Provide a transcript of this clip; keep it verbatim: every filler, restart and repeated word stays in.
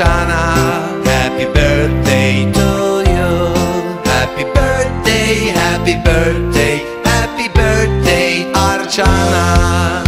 Archana, happy birthday to you. Happy birthday, happy birthday, happy birthday, Archana.